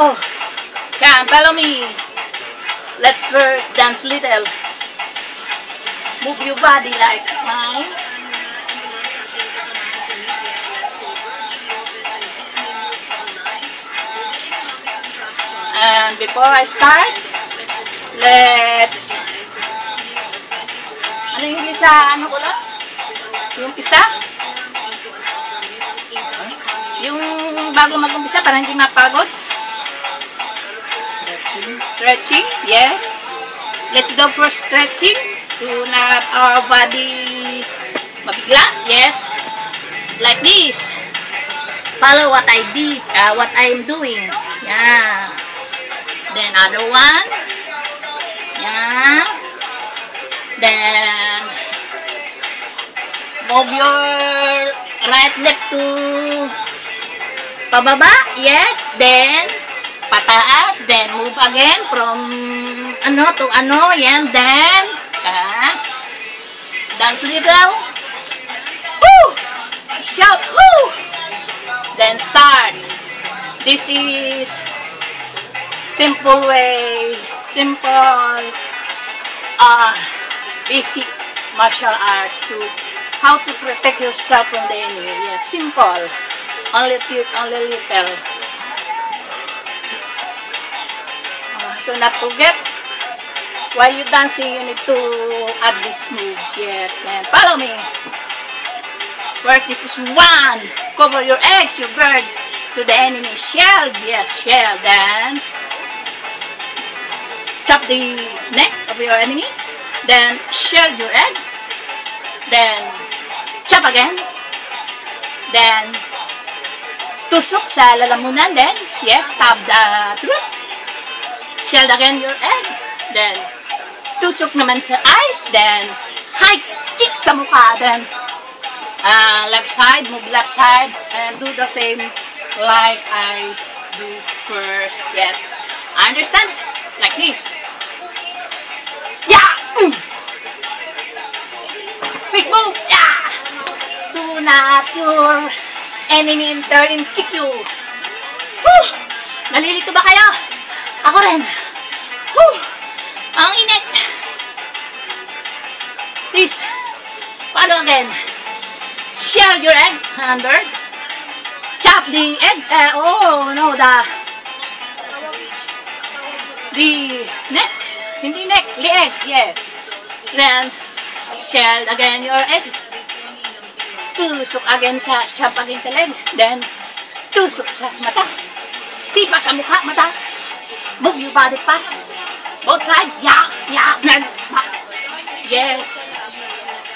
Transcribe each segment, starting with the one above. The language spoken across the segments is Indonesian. Oh, come, follow me. Let's first dance little. Move your body like mine. And before I start, let's. Ano yung isa? Ano ko lang? Yung isa? Yung bago mag-umpisa para hindi mapagod. Stretching, yes. Let's go for stretching. Do not our body mabigla, yes. Like this. Follow what I did, what I'm doing. Yeah. Then other one. Yeah. Then move your right leg to pababa, yes. Then pataas, then move again from ano to ano, yan. Then dance little. Woo! Shout woo! Then start. This is simple way, simple basic martial arts to how to protect yourself from the enemy. Yes, simple. Only few, only little. Do not forget, while you're dancing, you need to add these moves. Yes, then follow me. First, this is one. Cover your eggs, your birds, to the enemy. Shell, yes, shell. Then chop the neck of your enemy. Then shell your egg. Then chop again. Then tusok sa lalamunan. Then yes, stab the throat. Shell again your egg. Then tusok naman sa eyes. Then high kick sa mukha. Then left side, move left side, and do the same like I do first. Yes, understand? Like this. Yeah. Quick move. Yeah. Do not your enemy in turn and kick you. Woo! Nalilito ba kayo? Ako rin. Woo! Ang init. Please. Follow again. Shell your egg under. Chop the egg. Oh no, the neck. Hindi neck. The egg. Yes. Then shell again your egg. Tusok again sa chop again sa leg. Then tusok sa mata. Sipa sa mukha, mata. Move your body fast. Both sides. Yeah, yeah. Then back. Yes.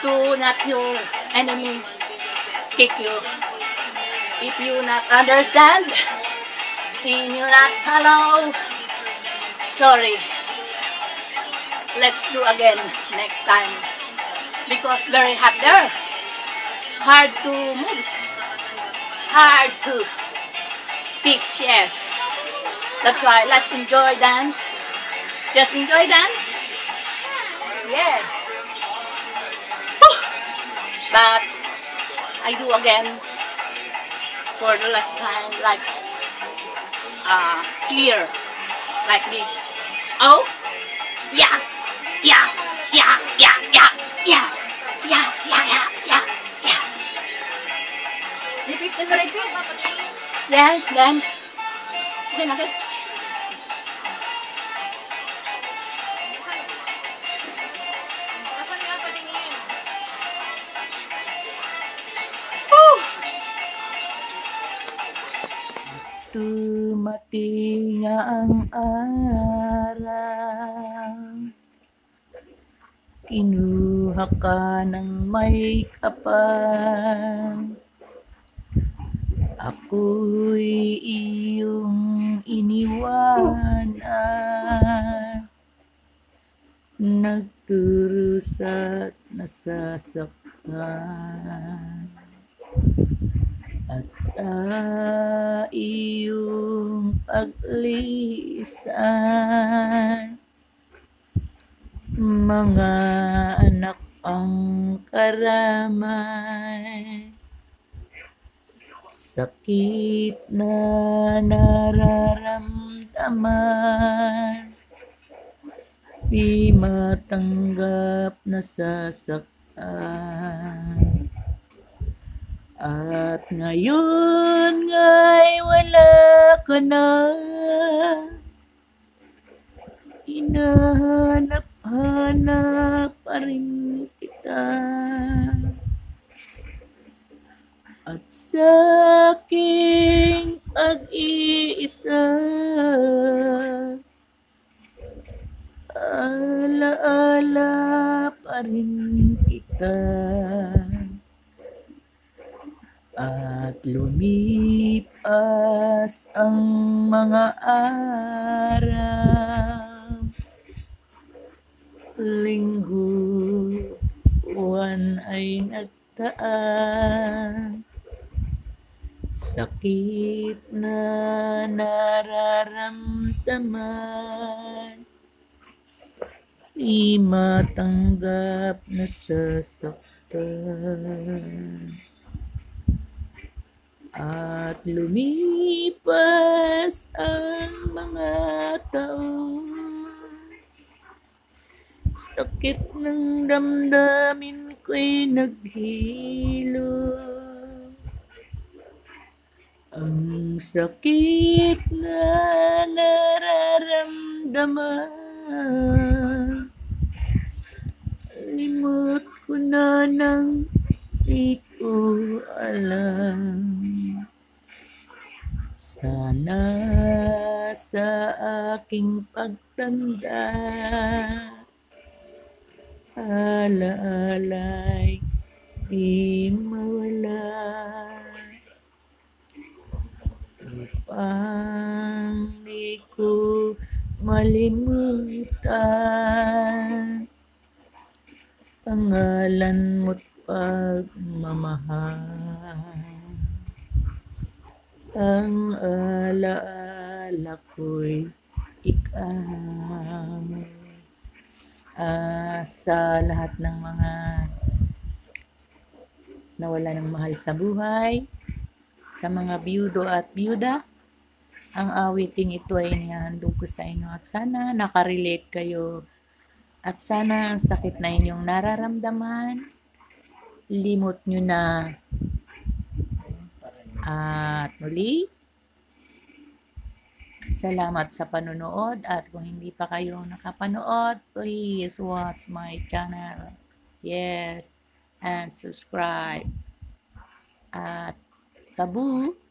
Do not your enemy kick you. If you not understand, if you not follow, sorry. Let's do again next time. Because very hot there. Hard to move. Hard to teach, yes. That's why let's enjoy dance. Just enjoy dance. Yeah. Whew. But I do again for the last time like clear. Like this. Oh. Yeah. Yeah, yeah, yeah, yeah, yeah, yeah, yeah, yeah, yeah, yeah. Repeat. Then again. Tumating ang araw. Kinuha ka ng may kapal. Ako'y iyong iniwanan. Nagturus at nasasaktan. At sa iyong paglisan, mga anak ang karamay. Sakit na nararamdaman. kamar, di matanggap nasasaktan, at ngayon nga'y wala ka na, hinahanap-hanap pa rin kita, at sa aking pag-iisa, alaala pa rin kita, at lumipas ang mga araw, linggo, buwan ay nagtaan. Sakit na nararamdaman, di matanggap na sasaktan, at lumipas ang mga taon. Sakit ng damdamin ko'y naghilo, ang sakit na nararamdaman, limot ko na nang di ko alam. Sana sa aking pagtanda, alaala'y di mawala, upang di ko malimutan pangalan mo't pagmamahal. Ang alaala ko'y ikaw, sa lahat ng mga nawala ng mahal sa buhay, sa mga biyudo at biyuda. Ang awiting ito ay inihandog ko sa inyo at sana nakarelate kayo at sana ang sakit na inyong nararamdaman, limot nyo na. At muli, salamat sa panonood at kung hindi pa kayo nakapanood, please watch my channel. Yes, and subscribe. At tabu!